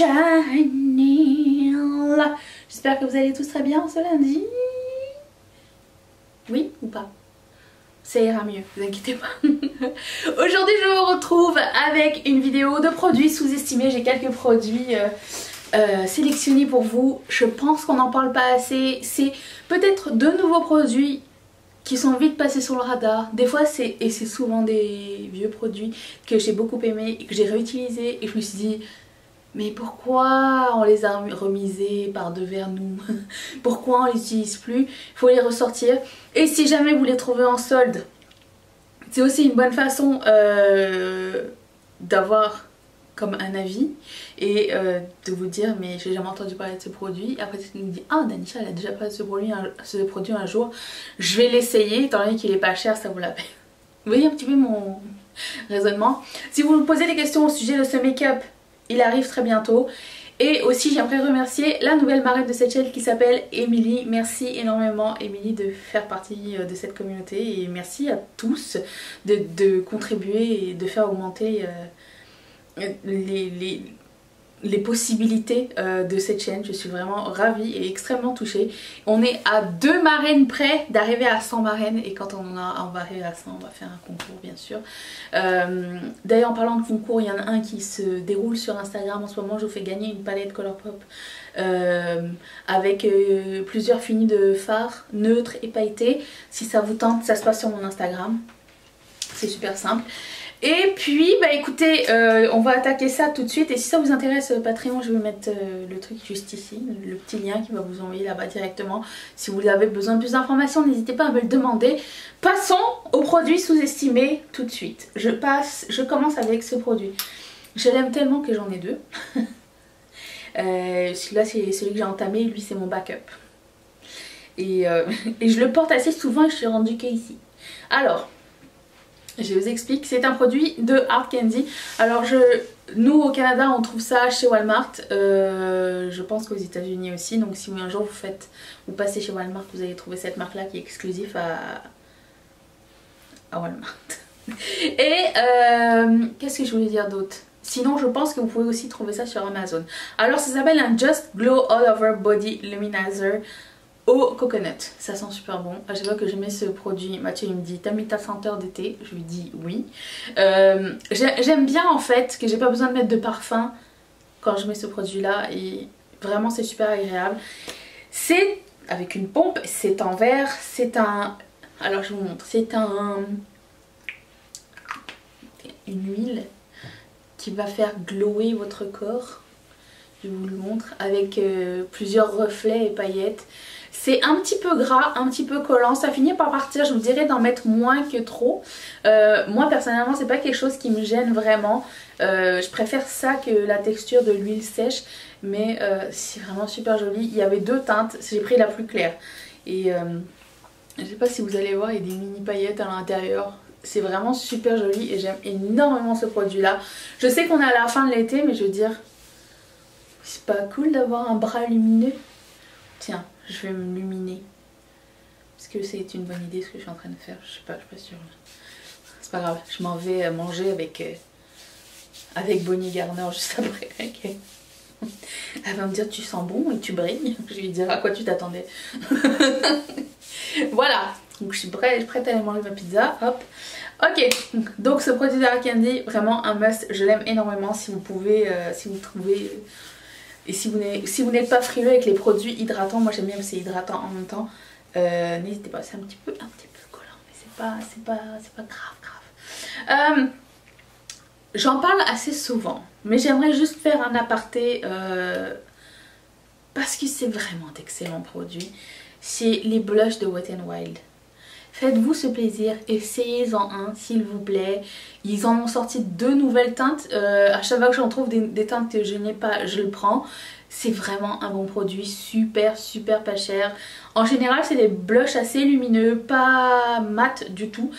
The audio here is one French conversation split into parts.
Channel. J'espère que vous allez tous très bien ce lundi. Oui ou pas? Ça ira mieux, ne vous inquiétez pas. Aujourd'hui je vous retrouve avec une vidéo de produits sous-estimés. J'ai quelques produits sélectionnés pour vous. Je pense qu'on n'en parle pas assez. C'est peut-être de nouveaux produits qui sont vite passés sur le radar. Des fois c'est, et c'est souvent des vieux produits que j'ai beaucoup aimés et que j'ai réutilisés. Et je me suis dit, mais pourquoi on les a remisés par devers nous? Pourquoi on les utilise plus? Il faut les ressortir. Et si jamais vous les trouvez en solde, c'est aussi une bonne façon d'avoir comme un avis et de vous dire mais j'ai jamais entendu parler de ce produit. Après tu nous dis ah Danisha elle a déjà parlé de ce produit un jour, je vais l'essayer étant donné qu'il est pas cher, ça vaut la peine. Vous voyez un petit peu mon raisonnement? Si vous me posez des questions au sujet de ce make-up, il arrive très bientôt. Et aussi j'aimerais remercier la nouvelle marraine de cette chaîne qui s'appelle Émilie. Merci énormément Émilie de faire partie de cette communauté. Et merci à tous de contribuer et de faire augmenter les possibilités de cette chaîne. Je suis vraiment ravie et extrêmement touchée. On est à 2 marraines près d'arriver à 100 marraines. Et quand on va arriver à 100, on va faire un concours bien sûr. D'ailleurs en parlant de concours, il y en a un qui se déroule sur Instagram en ce moment. Je vous fais gagner une palette Colourpop avec plusieurs finis de fards neutres et pailletés. Si ça vous tente, ça se passe sur mon Instagram. C'est super simple. Et puis bah écoutez, on va attaquer ça tout de suite. Et si ça vous intéresse Patreon, je vais mettre le truc juste ici, le petit lien qui va vous envoyer là-bas directement. Si vous avez besoin de plus d'informations, n'hésitez pas à me le demander. Passons aux produits sous-estimés tout de suite. Je commence avec ce produit. Je l'aime tellement que j'en ai 2. Celui-là c'est celui que j'ai entamé, lui c'est mon backup. Et je le porte assez souvent et je suis rendue qu'ici. Alors... je vous explique, c'est un produit de Heart Candy. Alors nous au Canada on trouve ça chez Walmart, je pense qu'aux États-Unis aussi. Donc si un jour vous passez chez Walmart, vous allez trouver cette marque là qui est exclusive à Walmart. Et qu'est-ce que je voulais dire d'autre? Sinon je pense que vous pouvez aussi trouver ça sur Amazon. Alors ça s'appelle un Just Glow All Over Body Luminizer au coconut, ça sent super bon. À chaque fois que je mets ce produit, Mathieu il me dit t'as mis ta senteur d'été, je lui dis oui. J'aime bien en fait que j'ai pas besoin de mettre de parfum quand je mets ce produit là et vraiment c'est super agréable. C'est avec une pompe, c'est en verre, c'est un... alors je vous montre, c'est une huile qui va faire glower votre corps. Je vous le montre avec plusieurs reflets et paillettes. C'est un petit peu gras, un petit peu collant, ça finit par partir, je vous dirais d'en mettre moins que trop. Moi personnellement c'est pas quelque chose qui me gêne vraiment, je préfère ça que la texture de l'huile sèche. Mais c'est vraiment super joli, il y avait 2 teintes, j'ai pris la plus claire. Et je sais pas si vous allez voir, il y a des mini paillettes à l'intérieur. C'est vraiment super joli et j'aime énormément ce produit là. Je sais qu'on est à la fin de l'été mais je veux dire... c'est pas cool d'avoir un bras lumineux. Tiens, je vais me luminer. Est-ce que c'est une bonne idée ce que je suis en train de faire? Je sais pas, je suis pas sûre. C'est pas grave, je m'en vais manger avec Bonnie Garner juste après. Okay. Elle va me dire tu sens bon et tu brilles. Je vais lui dire à quoi tu t'attendais. Voilà, donc je suis prête à aller manger ma pizza. Hop. Ok, donc ce produit de Heart Candy, vraiment un must. Je l'aime énormément. Si vous pouvez, si vous trouvez... et si vous n'êtes pas frileux avec les produits hydratants, moi j'aime bien que c'est hydratant en même temps, n'hésitez pas, c'est un petit peu collant, mais c'est pas grave. J'en parle assez souvent, mais j'aimerais juste faire un aparté, parce que c'est vraiment d'excellents produits, c'est les blushs de Wet n Wild. Faites-vous ce plaisir, essayez-en un s'il vous plaît. Ils en ont sorti 2 nouvelles teintes. À chaque fois que j'en trouve des teintes que je n'ai pas, je le prends. C'est vraiment un bon produit, super pas cher. En général c'est des blushs assez lumineux, pas mat du tout.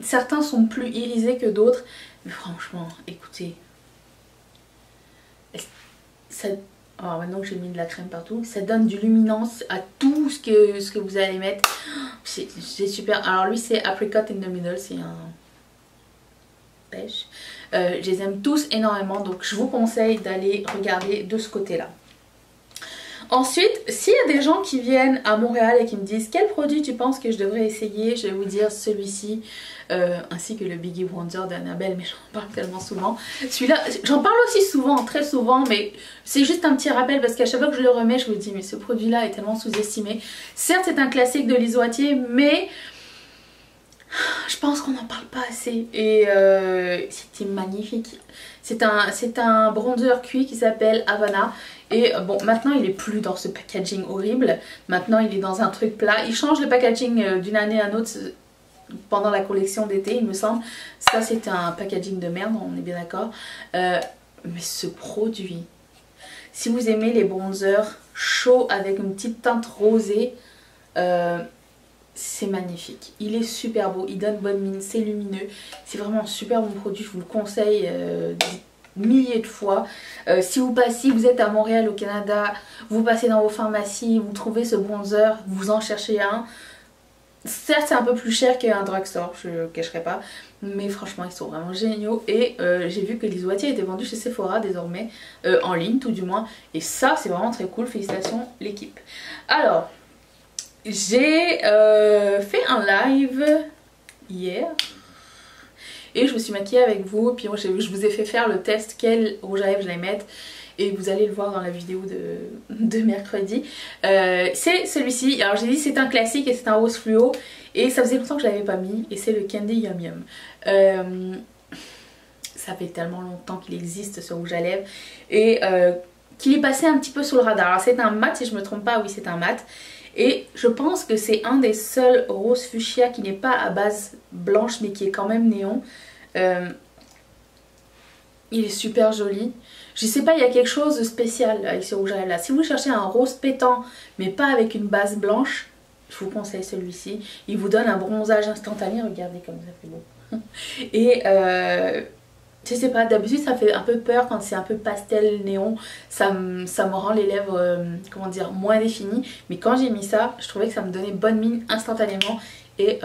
Certains sont plus irisés que d'autres. Mais franchement, écoutez. Ça... alors maintenant que j'ai mis de la crème partout, ça donne du luminance à tout ce que vous allez mettre. C'est super. Alors lui c'est Apricot in the Middle, c'est un pêche. Je les aime tous énormément, donc je vous conseille d'aller regarder de ce côté-là. Ensuite, s'il y a des gens qui viennent à Montréal et qui me disent quel produit tu penses que je devrais essayer, je vais vous dire celui-ci, ainsi que le Biggie Bronzer d'Annabelle, mais j'en parle tellement souvent. Celui-là, j'en parle aussi souvent, très souvent, mais c'est juste un petit rappel parce qu'à chaque fois que je le remets, je vous dis mais ce produit-là est tellement sous-estimé. Certes, c'est un classique de Lise Watier, mais je pense qu'on n'en parle pas assez et c'était magnifique. C'est un bronzer cuit qui s'appelle Havana. Et bon, maintenant il est plus dans ce packaging horrible, maintenant il est dans un truc plat. Il change le packaging d'une année à l'autre pendant la collection d'été, il me semble. Ça c'était un packaging de merde, on est bien d'accord. Mais ce produit, si vous aimez les bronzers chauds avec une petite teinte rosée, c'est magnifique. Il est super beau, il donne bonne mine, c'est lumineux. C'est vraiment un super bon produit, je vous le conseille milliers de fois. Si vous passez, vous êtes à Montréal au Canada, vous passez dans vos pharmacies, vous trouvez ce bronzer, vous en cherchez un. Certes c'est un peu plus cher qu'un drugstore, je ne cacherai pas, mais franchement ils sont vraiment géniaux. Et j'ai vu que Lise Watier était vendue chez Sephora désormais, en ligne tout du moins, et ça c'est vraiment très cool, félicitations l'équipe. Alors j'ai fait un live hier et je me suis maquillée avec vous, puis je vous ai fait faire le test quel rouge à lèvres je vais mettre et vous allez le voir dans la vidéo de mercredi. C'est celui-ci, alors j'ai dit c'est un classique et c'est un rose fluo et ça faisait longtemps que je ne l'avais pas mis et c'est le Candy Yum Yum. Ça fait tellement longtemps qu'il existe ce rouge à lèvres et qu'il est passé un petit peu sous le radar. Alors c'est un mat si je ne me trompe pas, oui c'est un mat. Et je pense que c'est un des seuls rose fuchsia qui n'est pas à base blanche mais qui est quand même néon. Il est super joli. Je sais pas, il y a quelque chose de spécial avec ce rouge à lèvres là. Si vous cherchez un rose pétant mais pas avec une base blanche, je vous conseille celui-ci. Il vous donne un bronzage instantané. Regardez comme ça fait beau. Et je sais pas, d'habitude ça fait un peu peur quand c'est un peu pastel néon, ça me rend les lèvres, comment dire, moins définies. Mais quand j'ai mis ça, je trouvais que ça me donnait bonne mine instantanément et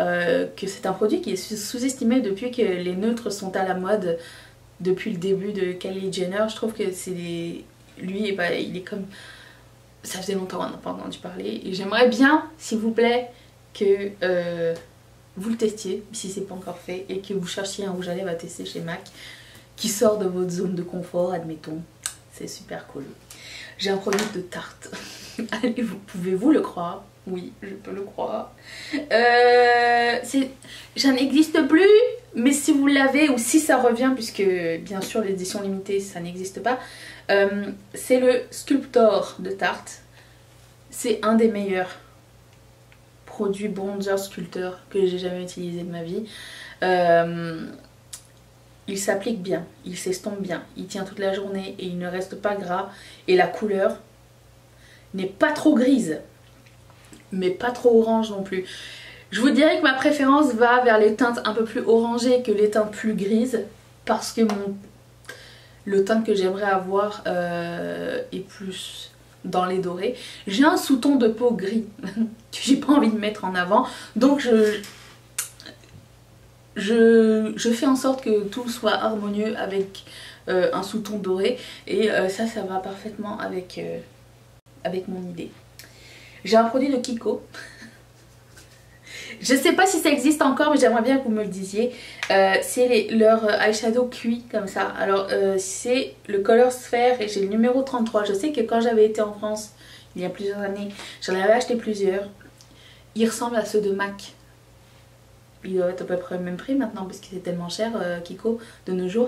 que c'est un produit qui est sous-estimé depuis que les neutres sont à la mode, depuis le début de Kylie Jenner. Je trouve que c'est des... lui, bah, il est comme... Ça faisait longtemps qu'on n'en a pas entendu parler et j'aimerais bien, s'il vous plaît, que... vous le testiez si c'est pas encore fait et que vous cherchiez un rouge à lèvres à tester chez MAC qui sort de votre zone de confort, admettons, c'est super cool. J'ai un produit de Tarte. Allez, pouvez-vous le croire? Oui, je peux le croire. J'en existe plus, mais si vous l'avez ou si ça revient, puisque bien sûr l'édition limitée ça n'existe pas, c'est le Sculptor de Tarte. C'est un des meilleurs produit bronzer sculpteur que j'ai jamais utilisé de ma vie. Il s'applique bien, il s'estompe bien, il tient toute la journée et il ne reste pas gras et la couleur n'est pas trop grise mais pas trop orange non plus. Je vous dirais que ma préférence va vers les teintes un peu plus orangées que les teintes plus grises parce que le teint que j'aimerais avoir est plus dans les dorés. J'ai un sous-ton de peau gris que j'ai pas envie de mettre en avant, donc je fais en sorte que tout soit harmonieux avec un sous-ton doré et ça va parfaitement avec, avec mon idée. J'ai un produit de Kiko. Je sais pas si ça existe encore mais j'aimerais bien que vous me le disiez. C'est leur eyeshadow cuit comme ça. Alors c'est le Colorsphere et j'ai le numéro 33. Je sais que quand j'avais été en France il y a plusieurs années, j'en avais acheté plusieurs. Ils ressemblent à ceux de MAC. Ils doivent être à peu près le même prix maintenant parce que c'est tellement cher Kiko de nos jours.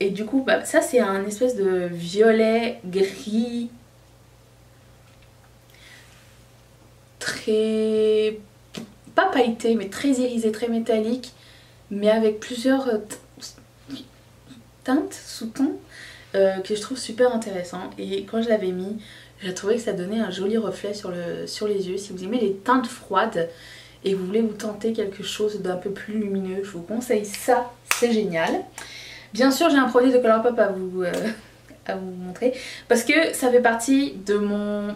Et du coup bah, ça c'est un espèce de violet gris très... pas pailleté mais très irisé, très métallique, mais avec plusieurs teintes, sous-tons que je trouve super intéressant et quand je l'avais mis j'ai trouvé que ça donnait un joli reflet sur les yeux. Si vous aimez les teintes froides et vous voulez vous tenter quelque chose d'un peu plus lumineux, je vous conseille ça, c'est génial. Bien sûr j'ai un produit de Colourpop à vous à vous montrer parce que ça fait partie de mon...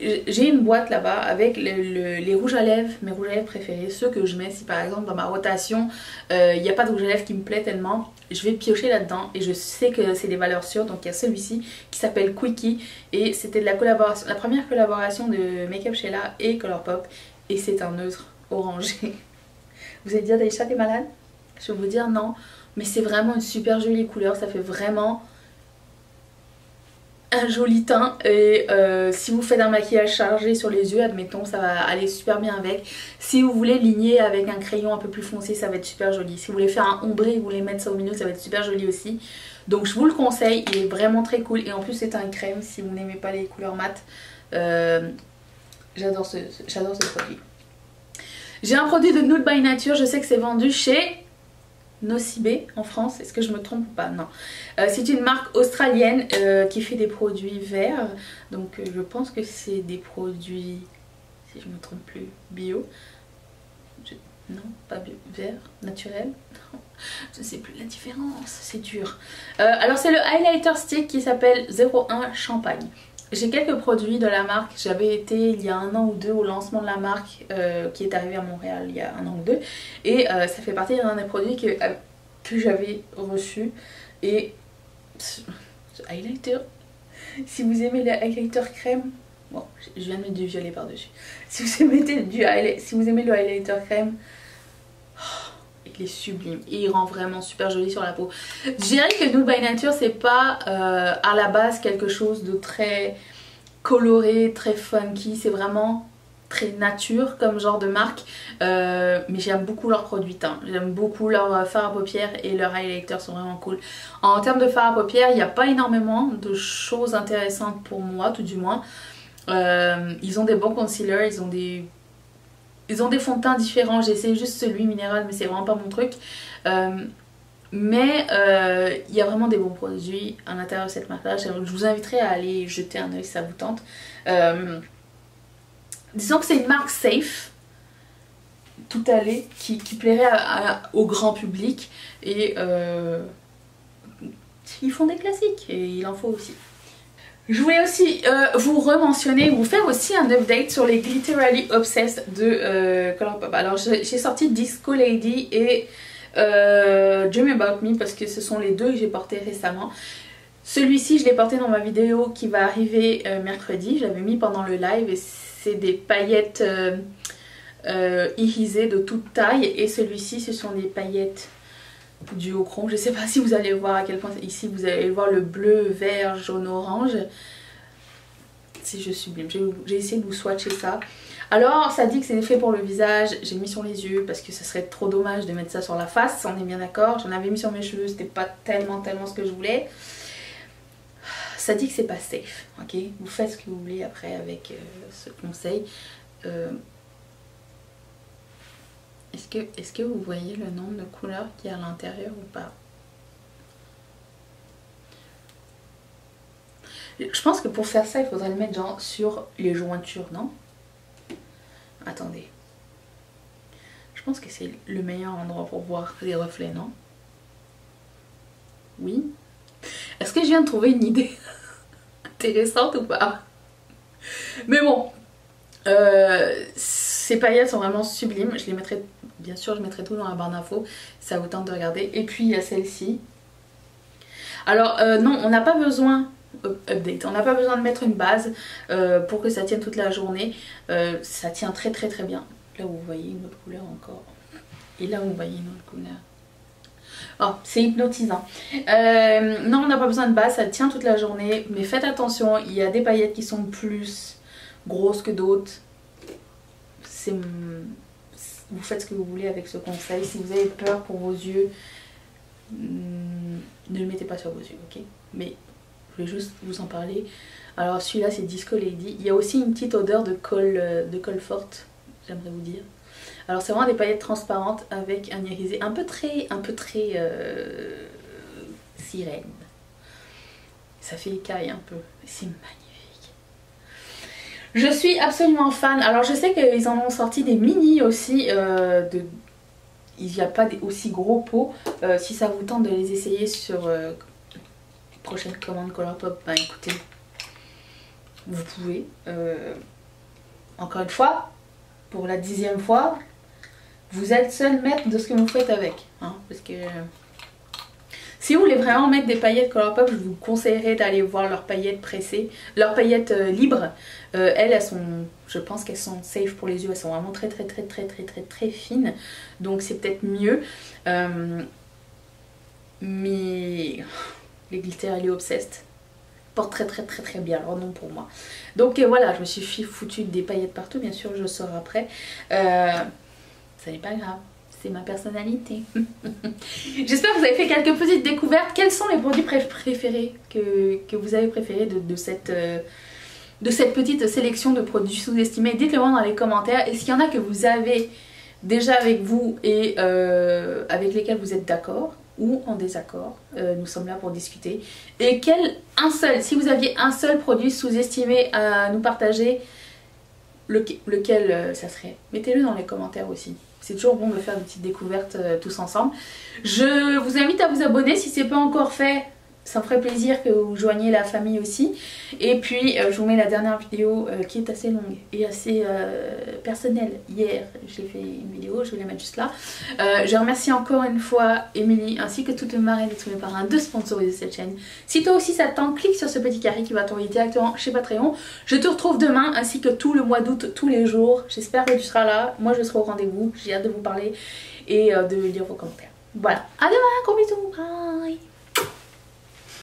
J'ai une boîte là-bas avec les rouges à lèvres, mes rouges à lèvres préférés, ceux que je mets si par exemple dans ma rotation il n'y a pas de rouge à lèvres qui me plaît tellement, je vais piocher là-dedans et je sais que c'est des valeurs sûres. Donc il y a celui-ci qui s'appelle Quickie et c'était de la collaboration, la première collaboration de Make Up Sheila et Colourpop et c'est un neutre orangé. Vous allez dire Danisha t'es malade? Je vais vous dire non, mais c'est vraiment une super jolie couleur, ça fait vraiment un joli teint et si vous faites un maquillage chargé sur les yeux, admettons, ça va aller super bien avec. Si vous voulez ligner avec un crayon un peu plus foncé, ça va être super joli. Si vous voulez faire un ombré, vous voulez mettre ça au milieu, ça va être super joli aussi. Donc je vous le conseille, il est vraiment très cool et en plus c'est un crème si vous n'aimez pas les couleurs mat. J'adore ce produit. J'ai un produit de Nude by Nature, je sais que c'est vendu chez Nocibe en France, est-ce que je me trompe ou pas? Non. C'est une marque australienne qui fait des produits verts, donc je pense que c'est des produits, si je me trompe plus, bio. Non, pas bio, vert, naturel. Non, je ne sais plus la différence, c'est dur. Alors c'est le highlighter stick qui s'appelle 01 Champagne. J'ai quelques produits de la marque, j'avais été il y a 1 an ou 2 au lancement de la marque qui est arrivée à Montréal il y a 1 an ou 2 et ça fait partie d'un des produits que j'avais reçu et ce highlighter, si vous aimez le highlighter crème, bon je viens de mettre du violet par dessus, si vous aimez le highlighter crème, il est sublime et il rend vraiment super joli sur la peau. Je dirais que Nude by Nature c'est pas à la base quelque chose de très coloré, très funky, c'est vraiment très nature comme genre de marque mais j'aime beaucoup leurs produits teints, j'aime beaucoup leur fard à paupières et leurs highlighters sont vraiment cool. En termes de fard à paupières il n'y a pas énormément de choses intéressantes pour moi tout du moins. Ils ont des bons concealers, ils ont des fonds de teint différents, j'ai essayé juste celui minéral mais c'est vraiment pas mon truc. Mais il y a vraiment des bons produits à l'intérieur de cette marque là, je vous inviterai à aller jeter un oeil si ça vous tente. Disons que c'est une marque safe, tout allée, qui plairait au grand public et ils font des classiques et il en faut aussi. Je voulais aussi vous rementionner, vous faire aussi un update sur les Glitterally Obsessed de Colourpop. Alors j'ai sorti Disco Lady et Dream About Me parce que ce sont les deux que j'ai portés récemment. Celui-ci je l'ai porté dans ma vidéo qui va arriver mercredi, je l'avais mis pendant le live et c'est des paillettes irisées de toute taille et celui-ci ce sont des paillettes du haut chrome, je sais pas si vous allez voir à quel point ici vous allez voir le bleu, vert, jaune, orange, c'est juste sublime. J'ai essayé de vous swatcher ça. Alors ça dit que c'est fait pour le visage, j'ai mis sur les yeux parce que ce serait trop dommage de mettre ça sur la face, on est bien d'accord, j'en avais mis sur mes cheveux, c'était pas tellement ce que je voulais. Ça dit que c'est pas safe, ok, vous faites ce que vous voulez après avec ce conseil. Est-ce que vous voyez le nombre de couleurs qu'il y a à l'intérieur ou pas? Je pense que pour faire ça, il faudrait le mettre genre sur les jointures, non? Attendez. Je pense que c'est le meilleur endroit pour voir les reflets, non? Oui? Est-ce que je viens de trouver une idée intéressante ou pas? Mais bon. Ces paillettes sont vraiment sublimes, je les mettrai, bien sûr je mettrai tout dans la barre d'infos, ça vous tente de regarder. Et puis il y a celle-ci. Alors non, on n'a pas besoin, update, on n'a pas besoin de mettre une base pour que ça tienne toute la journée, ça tient très bien. Là vous voyez une autre couleur encore, et là vous voyez une autre couleur. Oh, c'est hypnotisant. Non, on n'a pas besoin de base, ça tient toute la journée, mais faites attention, il y a des paillettes qui sont plus grosses que d'autres. Vous faites ce que vous voulez avec ce conseil. Si vous avez peur pour vos yeux, ne le mettez pas sur vos yeux, ok? Mais je voulais juste vous en parler. Alors celui-là c'est Disco Lady. Il y a aussi une petite odeur de colle forte, j'aimerais vous dire. Alors c'est vraiment des paillettes transparentes avec un irisé un peu très sirène. Ça fait écaille un peu. C'est magnifique. Je suis absolument fan. Alors je sais qu'ils en ont sorti des mini aussi. Il n'y a pas aussi gros pots. Si ça vous tente de les essayer sur prochaine commande Colourpop, bah écoutez, vous pouvez. Encore une fois, pour la 10e fois, vous êtes seul maître de ce que vous faites avec. Hein, parce que si vous voulez vraiment mettre des paillettes Colourpop, je vous conseillerais d'aller voir leurs paillettes pressées, leurs paillettes libres. Elles sont, je pense qu'elles sont safe pour les yeux. Elles sont vraiment très fines. Donc c'est peut-être mieux. Mais les Glitterally Obsessed portent très bien leur nom pour moi. Donc voilà, je me suis foutue des paillettes partout. Bien sûr, je sors après. Ça n'est pas grave. C'est ma personnalité. J'espère que vous avez fait quelques petites découvertes. Quels sont les produits préférés que vous avez préférés de cette petite sélection de produits sous-estimés? Dites-le moi dans les commentaires. Est-ce qu'il y en a que vous avez déjà avec vous et avec lesquels vous êtes d'accord ou en désaccord? Nous sommes là pour discuter. Et si vous aviez un seul produit sous-estimé à nous partager, lequel ça serait? Mettez-le dans les commentaires aussi. C'est toujours bon de faire des petites découvertes tous ensemble. Je vous invite à vous abonner si ce n'est pas encore fait. Ça me ferait plaisir que vous joigniez la famille aussi. Et puis je vous mets la dernière vidéo qui est assez longue et assez personnelle. Hier j'ai fait une vidéo, je vais la mettre juste là. Je remercie encore une fois Émilie ainsi que toutes mes marraines et tous mes parrains de sponsoriser cette chaîne. Si toi aussi ça te tente, clique sur ce petit carré qui va t'envoyer directement chez Patreon. Je te retrouve demain ainsi que tout le mois d'août, tous les jours. J'espère que tu seras là, moi je serai au rendez-vous. J'ai hâte de vous parler et de lire vos commentaires. Voilà, à demain, gros bisous, bye.